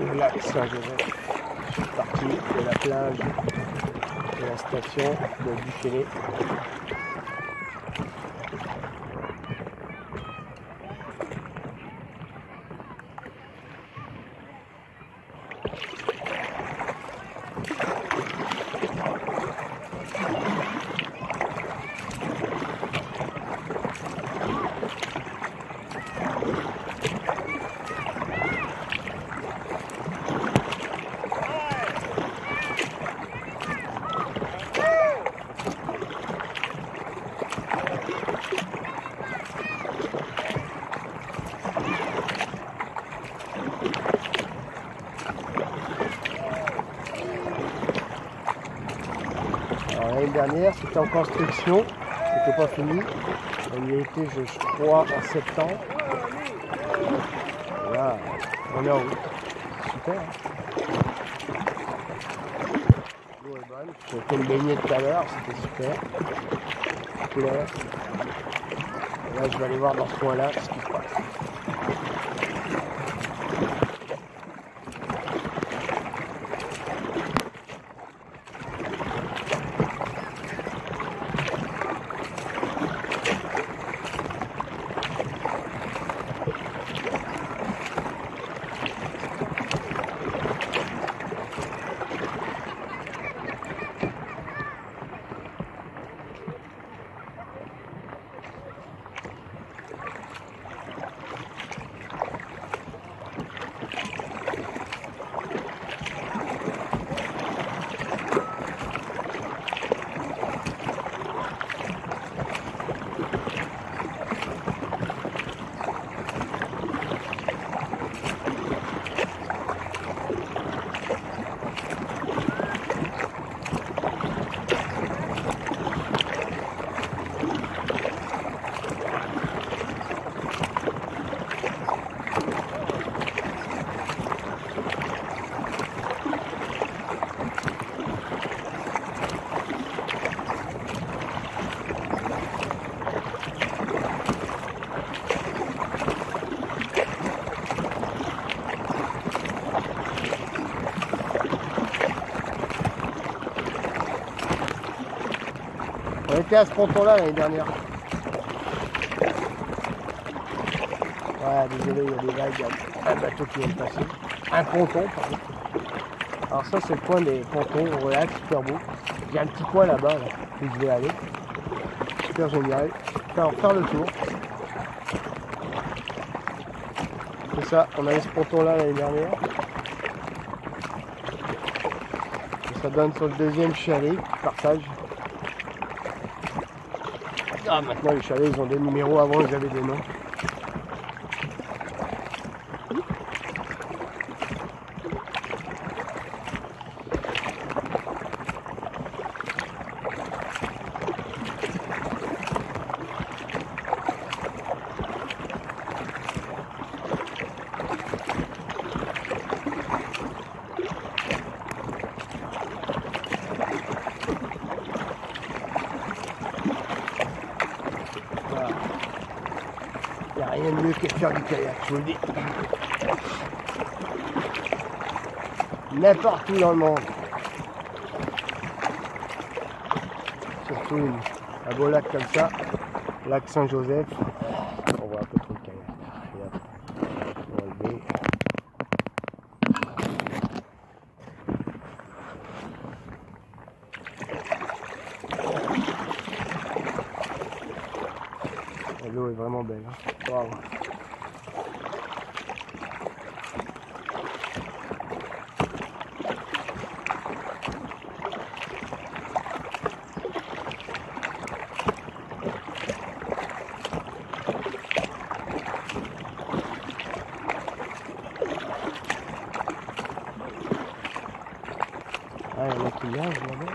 le lac Saint-Joseph. Je suis parti de la plage de la station de Duchesnay. L'année dernière, c'était en construction, c'était pas fini. On y a été, je crois, en septembre. Voilà, on est en route. Super. L'eau est bonne. J'ai fait le baigner tout à l'heure, c'était super. Claire. Là, je vais aller voir dans ce coin-là ce qui se passe. On était à ce ponton-là l'année dernière. Ouais, désolé, il y a des vagues, il y a un bateau qui vient de passer. Un ponton, pardon. Alors ça, c'est le coin des pontons, relax, super beau. Il y a un petit coin là-bas, là, où je vais aller. Super génial. On va faire le tour. C'est ça, on avait ce ponton-là l'année dernière. Et ça donne sur le deuxième chalet, partage. Ah, maintenant les chalets ils ont des numéros, avant ils avaient des noms. Rien de mieux que faire du kayak, je vous le dis. N'importe où dans le monde. Surtout un beau lac comme ça, lac Saint-Joseph. On voit un peu trop de kayak. On va lever. L'eau est vraiment belle. Hein. Wow. Ah, il y a qui nage là-bas.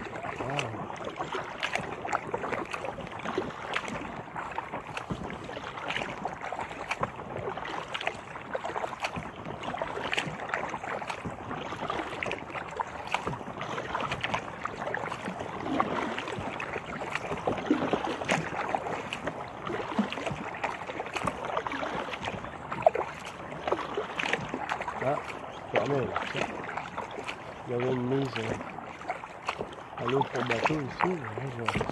quand même. Il y avait une mise à l'eau pour bateau ici. Je vois ça.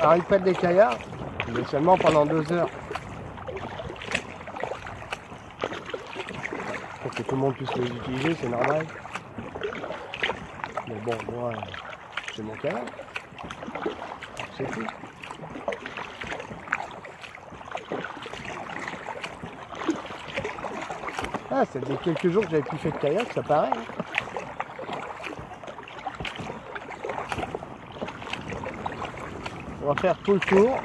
Alors ils pètent des kayaks, mais seulement pendant 2 heures. Pour que tout le monde puisse les utiliser, c'est normal. Mais bon, moi, c'est mon kayak. C'est tout. Ah, ça faisait quelques jours que j'avais plus fait de kayak, ça paraît. Hein. On va faire tout le tour.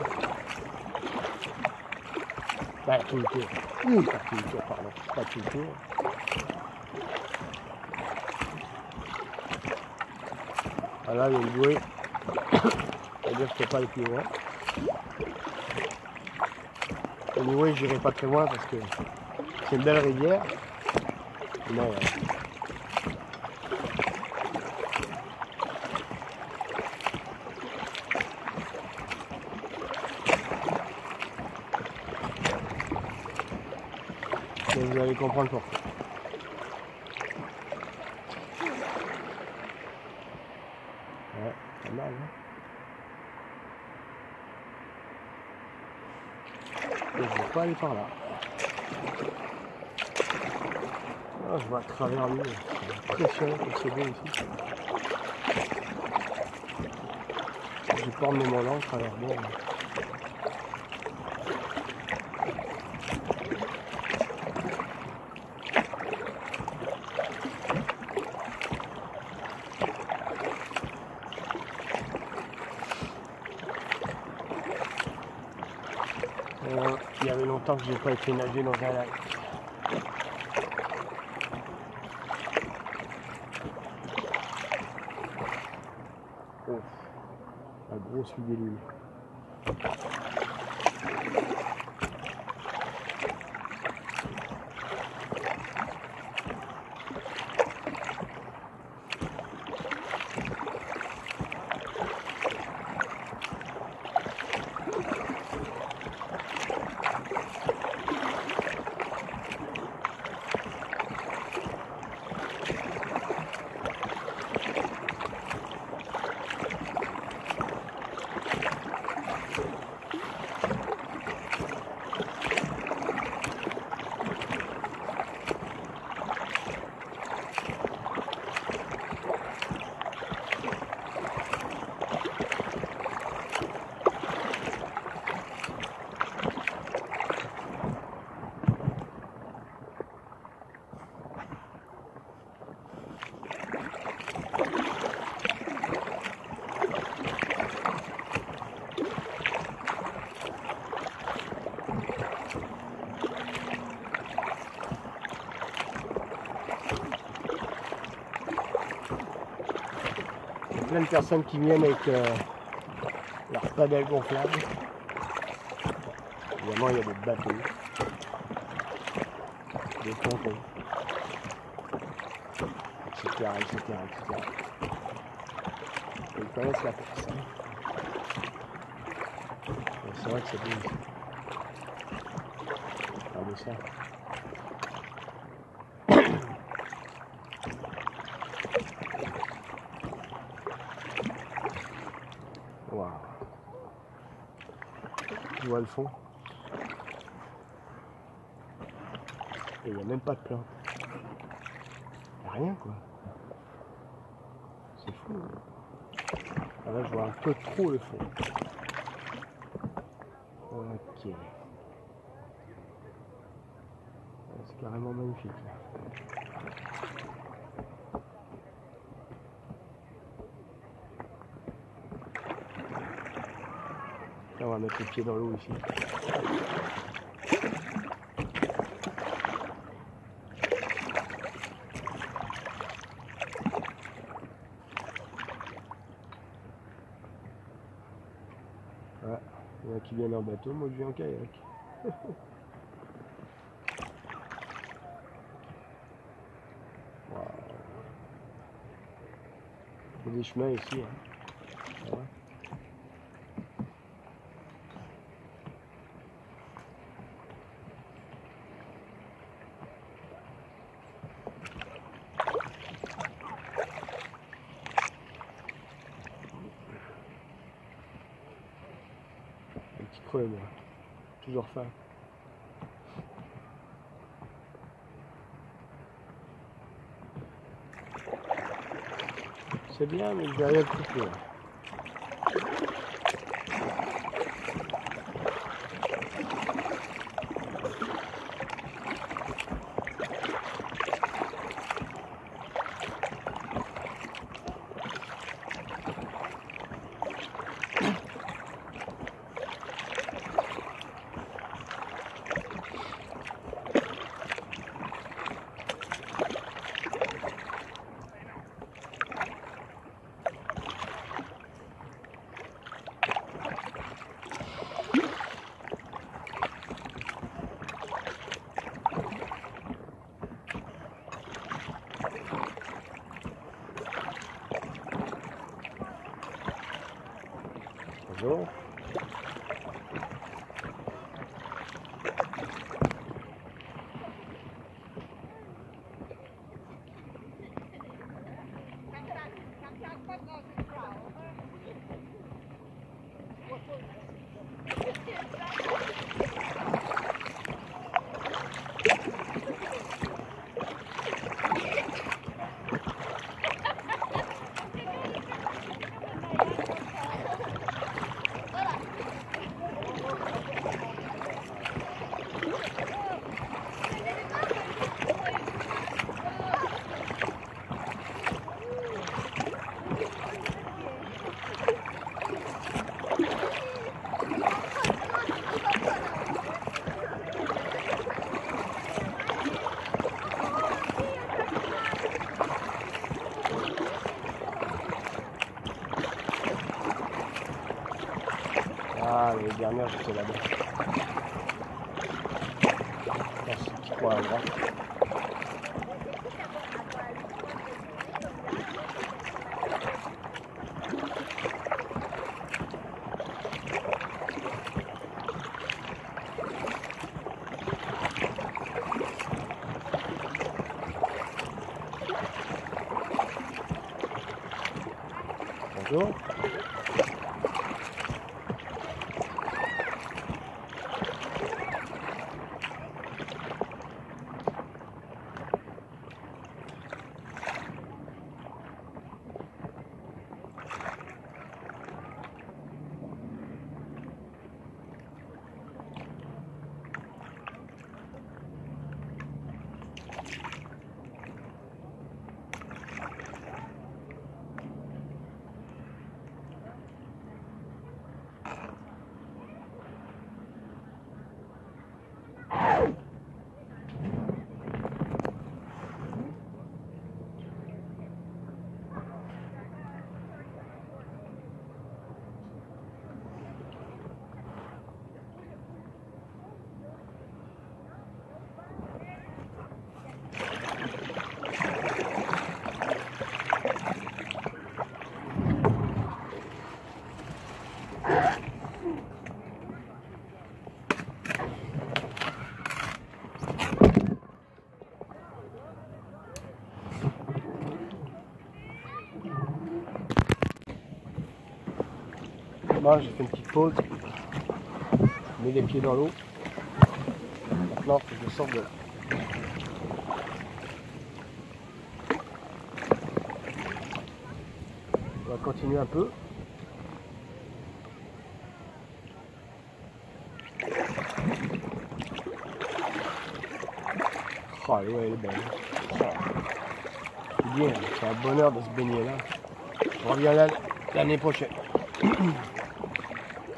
Pas tout le tour. Pas tout le tour, pardon. Pas tout le tour. Voilà, il y a une bouée. C'est-à-dire que c'est pas le plus loin. Au niveau, j'irai pas très loin parce que c'est une belle rivière. Mais vous allez comprendre pourquoi. Ouais, pas mal, hein. Je ne vais pas aller par là. Oh, je vois à travers lui. C'est impressionnant comme c'est bien ici. Je porte mes mains à travers lui. Il y avait longtemps que je n'ai pas été nager dans un lac. Oh, un gros filet de lui. Plein de personnes qui viennent avec leur paddle gonflable. Évidemment, il y a des bateaux, des pontons, etc., etc., etc. Ils connaissent la personne. C'est vrai que c'est bien. Regardez ça. Je vois le fond. Et il n'y a même pas de plante. Il n'y a rien quoi. C'est fou. Ah, là je vois un peu trop le fond. Ok. C'est carrément magnifique là. On va mettre les pieds dans l'eau ici. Voilà. Il y en a qui viennent en bateau, moi je viens en kayak. Il y a des chemins ici. Hein. Ouais. Un petit creux, moi. Toujours fin. C'est bien, mais derrière le coup là. Bonjour. Ah, les dernières j'étais là-bas. Merci, petit coin à droite. Bonjour. Moi j'ai fait une petite pause, je mets les pieds dans l'eau, maintenant il faut que je sorte de là. On va continuer un peu. Oh l'eau elle est belle. C'est bien, c'est un bonheur de se baigner là. Je reviens là l'année prochaine.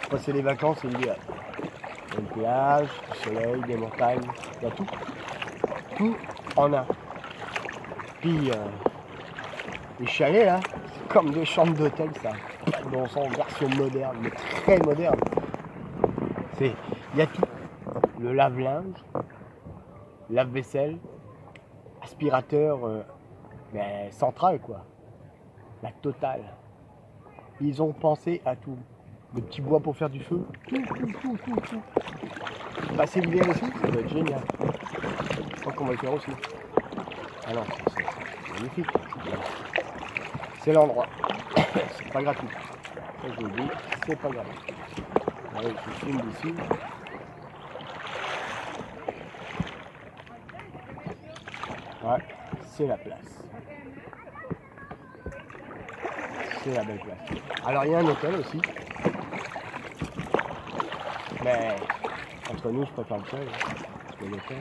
Passer les vacances, c'est l'idéal. Il y a une plage, du soleil, des montagnes, il y a tout. Tout en a. Puis les chalets là, c'est comme des chambres d'hôtel, ça. Bon sang, version moderne, mais très moderne. C'est, il y a tout. Le lave-linge, lave-vaisselle, aspirateur, mais central quoi. la totale. Ils ont pensé à tout. Le petit bois pour faire du feu, tout. Passer l'hiver aussi, ça va être génial. Je crois qu'on va le faire aussi. Alors, c'est magnifique. C'est l'endroit. C'est pas gratuit. Ça, je vous dis, c'est pas gratuit. Allez, je filme d'ici. Ouais, c'est la place. C'est la belle place. Alors, il y a un hôtel aussi. Mais entre nous, je préfère le seul. Parce que l'hôtel.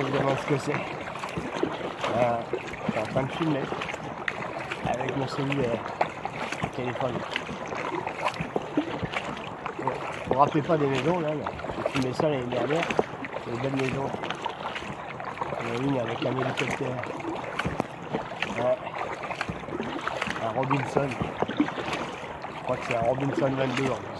Évidemment ce que c'est. Je suis en train de filmer avec mon cellulaire téléphone. Vous ne vous rappelez pas des maisons là, j'ai filmé ça l'année dernière, c'est une belle maison. Il y a une avec un hélicoptère. Ouais. Un Robinson. Je crois que c'est un Robinson 22 en plus.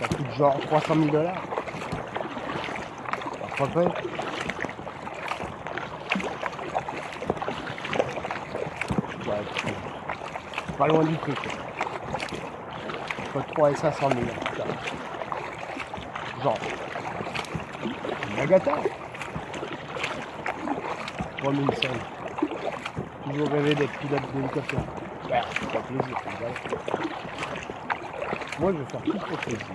Ça coûte genre 300 000 $. À peu près. Pas loin du prix. Entre 3 et 500 000. Genre. La gâteau. 3005. Toujours rêvé d'être pilote d'hélicoptère. Ouais, c'est pas plaisir. Moi je vais faire tout pour plaisir.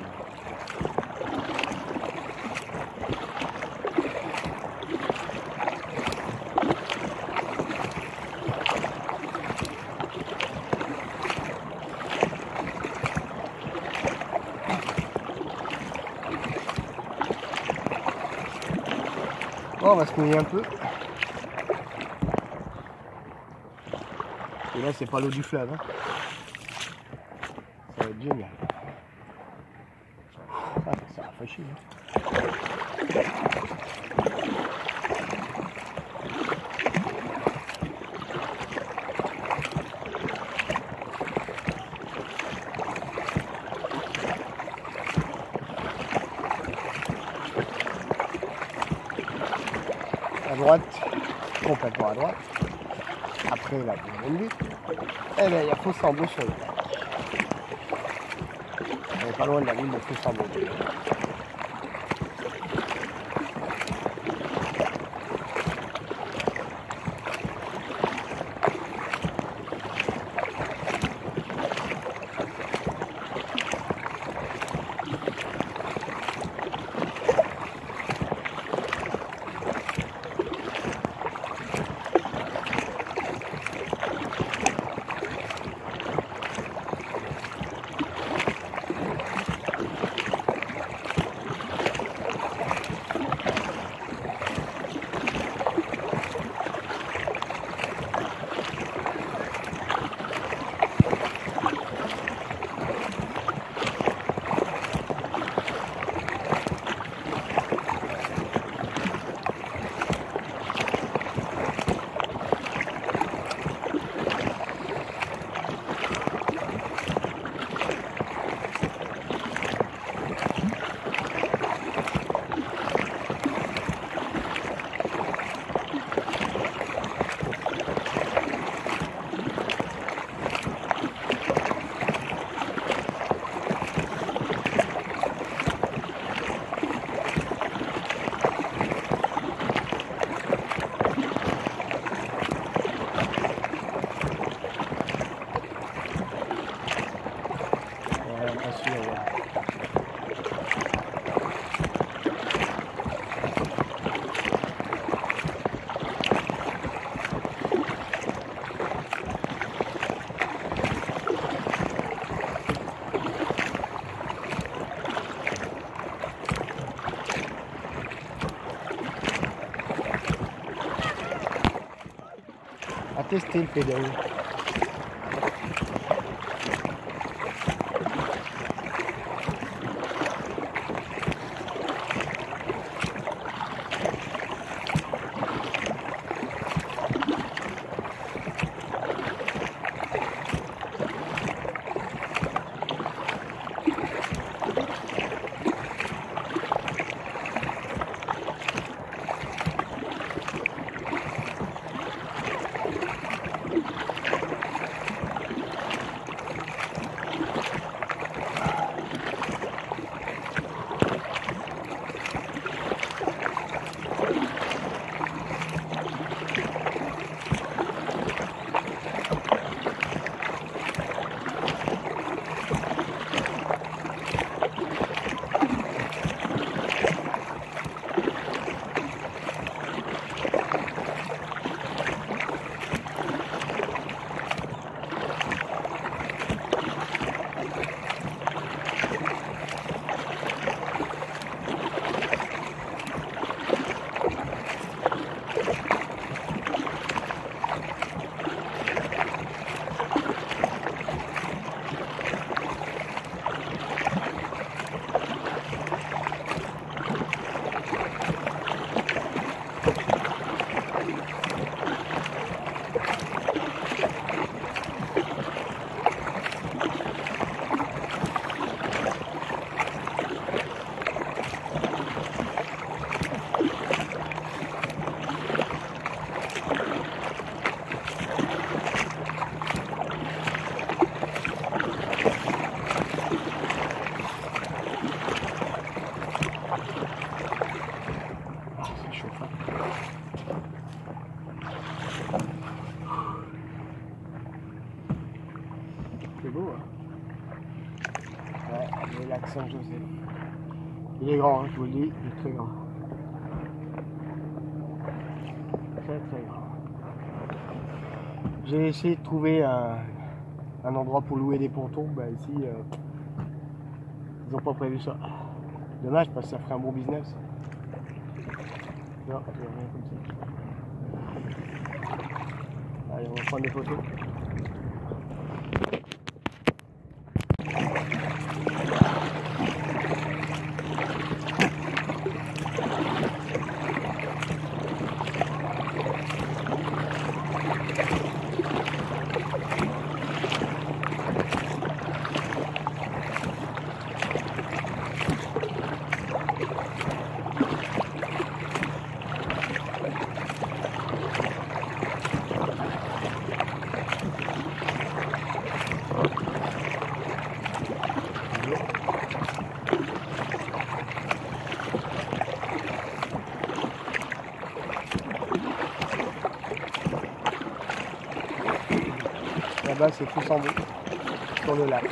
Bon, on va se mouiller un peu. Et là c'est pas l'eau du fleuve. Hein. Ça va être génial. Ah, ça rafraîchit. Hein. À droite, complètement à droite, après la deuxième lutte, et bien il y a Fossambo sur le plat. On est pas loin de la ville de Fossambo. Still pedal. Le lac Saint-Joseph. Il est grand, hein, je vous le dis, il est très grand. Très très grand. J'ai essayé de trouver un endroit pour louer des pontons. Ben ici, ils n'ont pas prévu ça. Dommage parce que ça ferait un bon business. Non, il n'y a rien comme ça. Allez, on va prendre des photos. Là-bas, c'est Fossambo, sur le lac.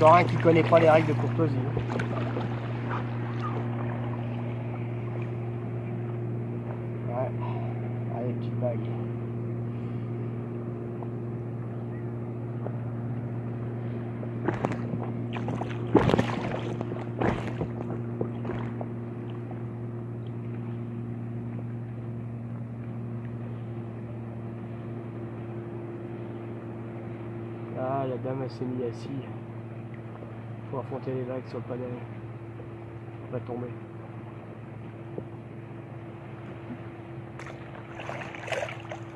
Encore un qui ne connaît pas les règles de courtoisie. Ouais. Allez, petite bague. Ah, la dame elle s'est mise assise pour affronter les vagues sur le panel, pas tomber.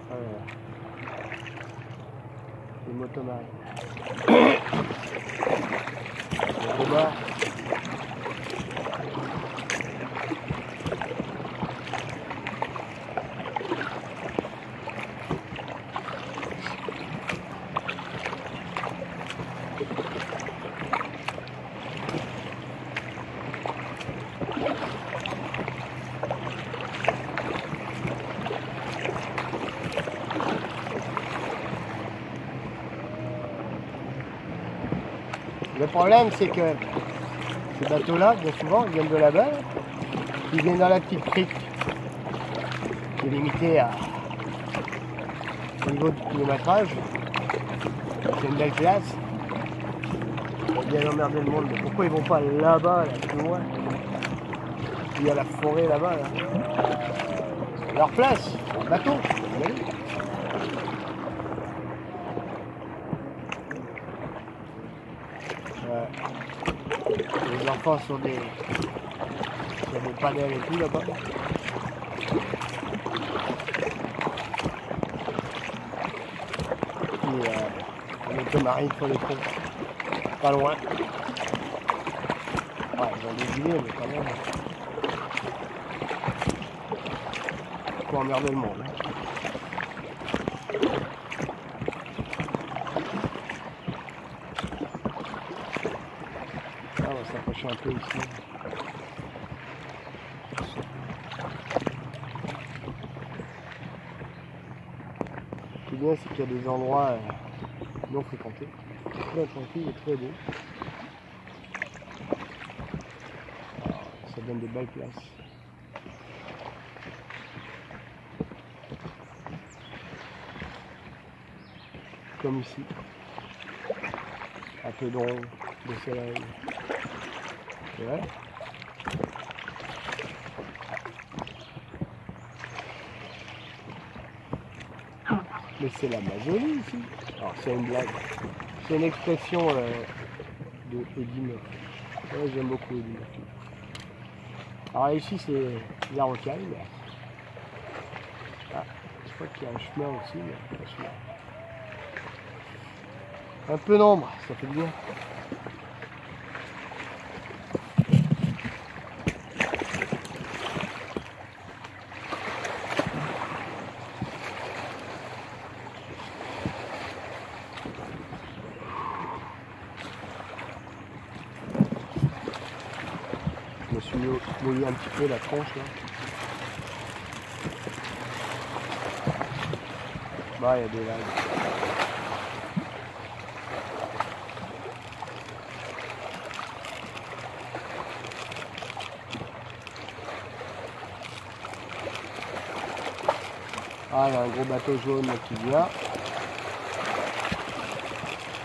Voilà. Les motomarines. On va voir. Le problème, c'est que ces bateaux-là, bien souvent, ils viennent de là-bas, ils viennent dans la petite crique qui est limitée au niveau du kilométrage. C'est une belle classe. Ils vont bien emmerder le monde. Mais pourquoi ils vont pas là-bas, là, plus loin? Il y a la forêt là-bas, là. C'est leur place, leur bateau. Les enfants sont sur des panels et tout là-bas. Puis avec le mari sur les troncs. Pas loin. Ouais, ils ont des guillemets, mais quand même. Faut emmerder le monde. Un peu ici. Ce qui est bien, c'est qu'il y a des endroits non fréquentés, très tranquilles et très beaux. Alors, ça donne des belles places. Comme ici, un peu d'ombre, de soleil. Ouais. Mais c'est l'Amazonie ici. Alors c'est une blague. C'est une expression de Edimé. Ouais, j'aime beaucoup Edimé. Alors ici c'est la rocaille. Ah, je crois qu'il y a un chemin aussi. Mais... Un peu d'ombre, ça fait bien. Je me suis mouillé un petit peu la tronche là. Bah il y a des vagues. Ah il y a un gros bateau jaune là, qui vient.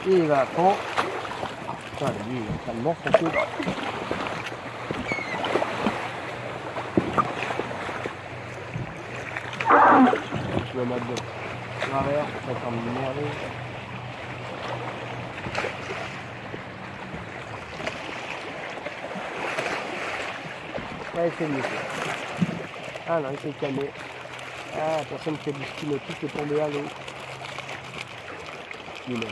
Et il va à fond. Putain lui il est tellement fou. Je vais mettre de travers, ça va m'énerver. Ouais, c'est mieux. Ah non, il s'est calmé. Ah, personne qui fait du ski nautique est tombée à l'eau. Il est.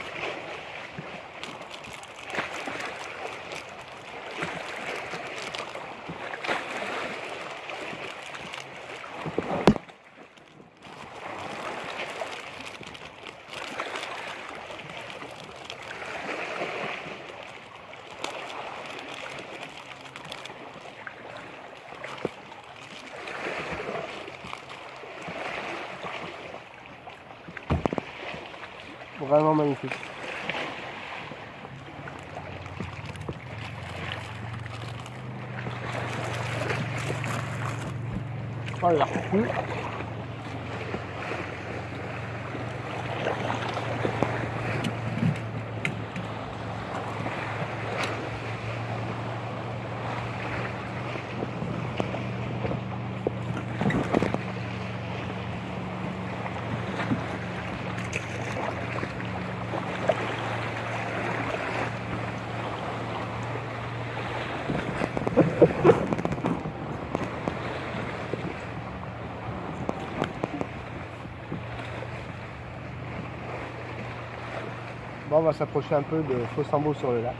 Vraiment magnifique. Oh, la pluie. Bon, on va s'approcher un peu de Fossambo sur le lac.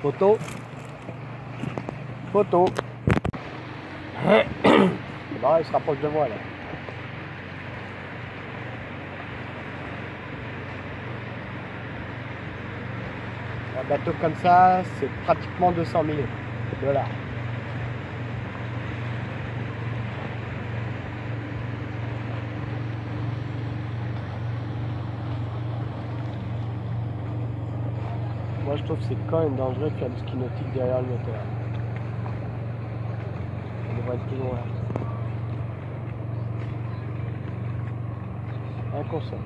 Photo. Photo. Là, il se rapproche de moi là. Un bateau comme ça, c'est pratiquement 200 000 $. Moi, je trouve que c'est quand même dangereux de faire du ski nautique derrière le moteur. On devrait être plus loin. Inconscient.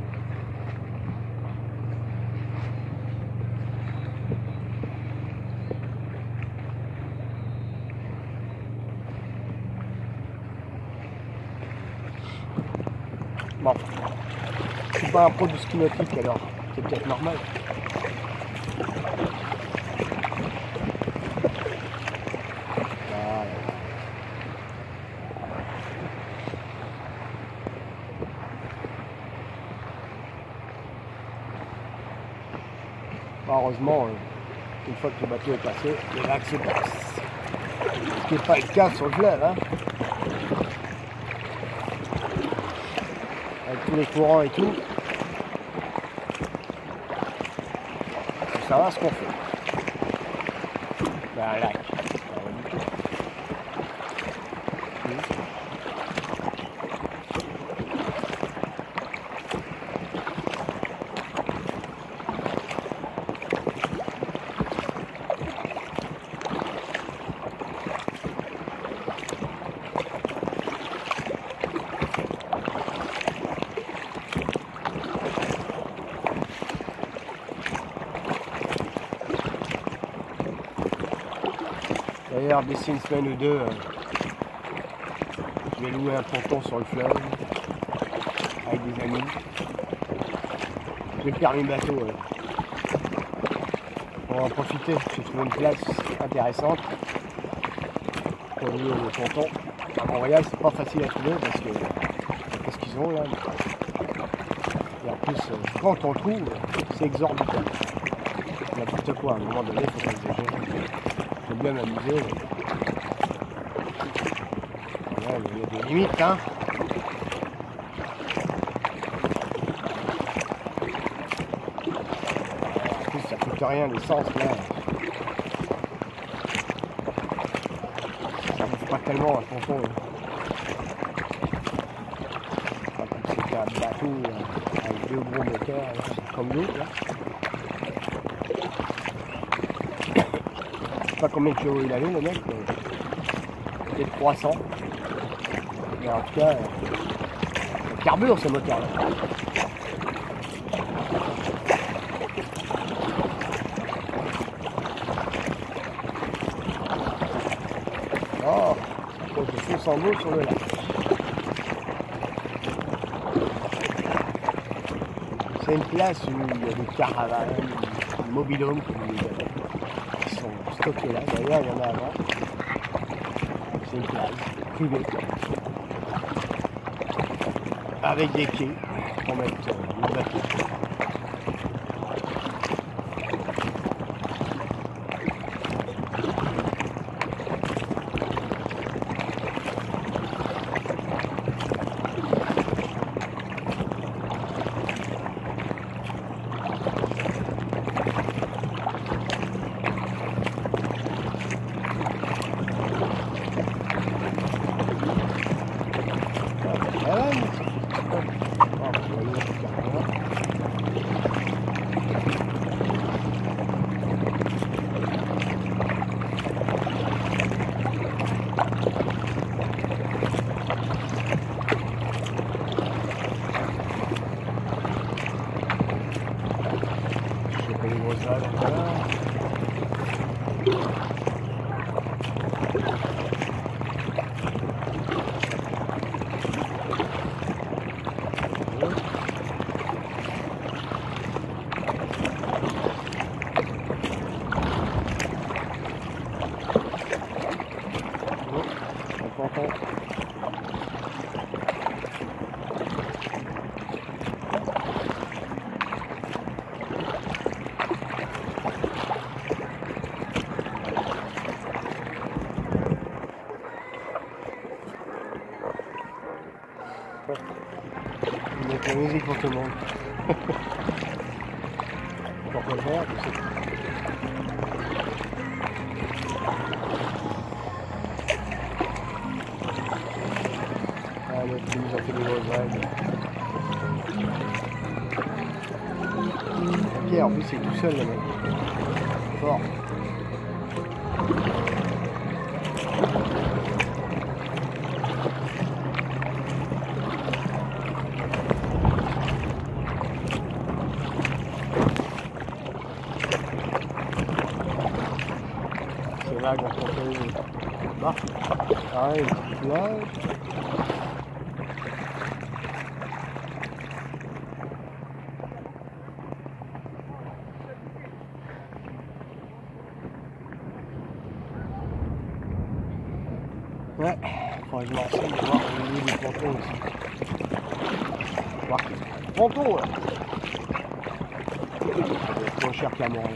Bon, je suis pas un pro du ski nautique alors, c'est peut-être normal. Voilà. Heureusement, une fois que le bateau est passé, le lac se passe. Ce qui n'est pas le cas sur le fleuve, hein. Avec tous les courants et tout. Faut savoir ce qu'on fait. Ben, un lac. D'ailleurs, d'ici une semaine ou deux, je vais louer un ponton sur le fleuve avec des amis. J'ai le permis bateau. Pour en profiter, j'ai trouvé une place intéressante pour louer le ponton. À Montréal, c'est pas facile à trouver parce que qu'est-ce qu'ils ont là. Et en plus, quand on trouve, c'est exorbitant. N'importe quoi, à un moment donné, il faut s'exagérer. Faut bien m'amuser. Ouais, il y a des limites, hein. En plus, ça coûte rien l'essence là. Ça ne coûte pas tellement à fond. Pas comme c'était un bateau avec deux gros moteurs comme l'autre là. Je sais pas combien de chevaux il avait le mec, peut-être 300, mais en tout cas, il carbure ce moteur là. Oh, c'est Fossambo sur le lac. C'est une place où il y a des caravanes, des mobilhomes comme on les appelle. Stocké là, d'ailleurs il y en a avant. C'est une plage privée avec des quais pour mettre le bateau. gonflable. Donc la musique pour tout le monde. Pour le voir, c'est tout. Ah, le film, ça fait des grosses vagues. Pierre, en plus, c'est tout seul, là, mec. Fort. Là, quand on marche, pareil, là. Ouais, faudrait que je m'enseigne de voir au niveau du ponton aussi. Voir que ponton, ouais. C'est trop cher qu'à Montréal.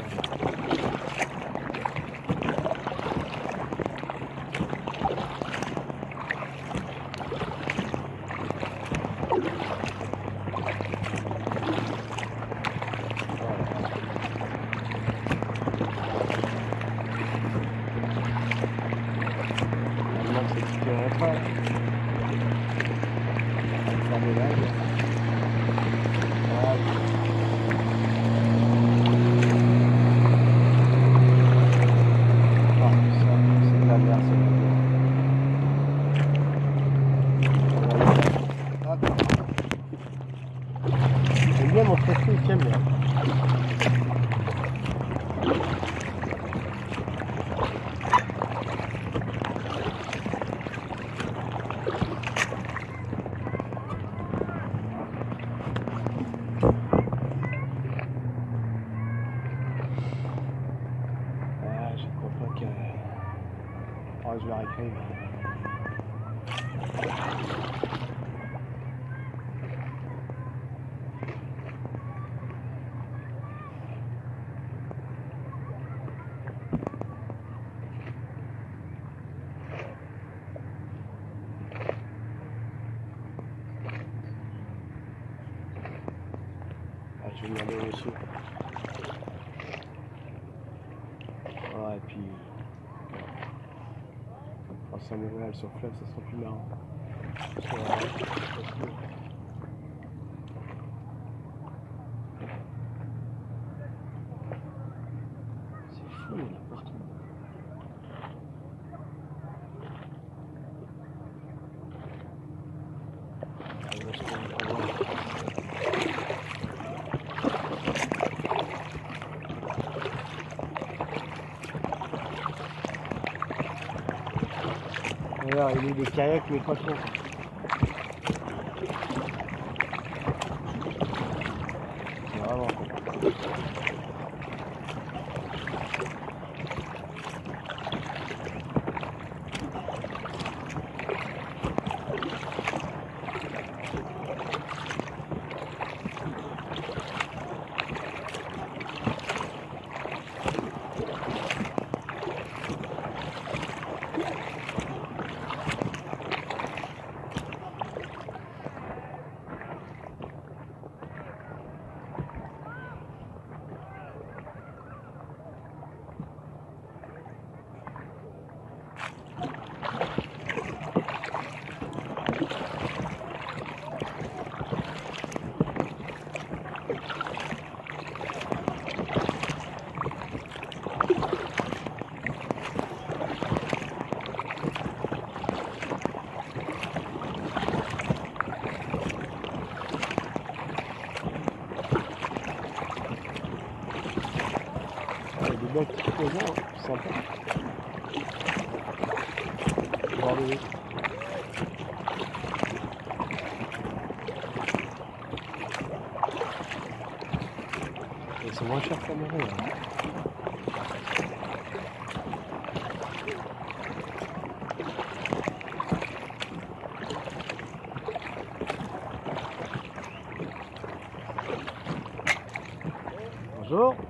Je vais arrêter. Ah, je vais aller au-dessus. Voilà, et puis... ça me voit sur fleuve, ça sera plus marrant. C'est fou, là, partout. Alors, il y a des kayaks mais pas trop. C'est vraiment cool. Bon, petit peu loin, sympa. Regardez. Et c'est moins cher qu'à Montréal. Bonjour.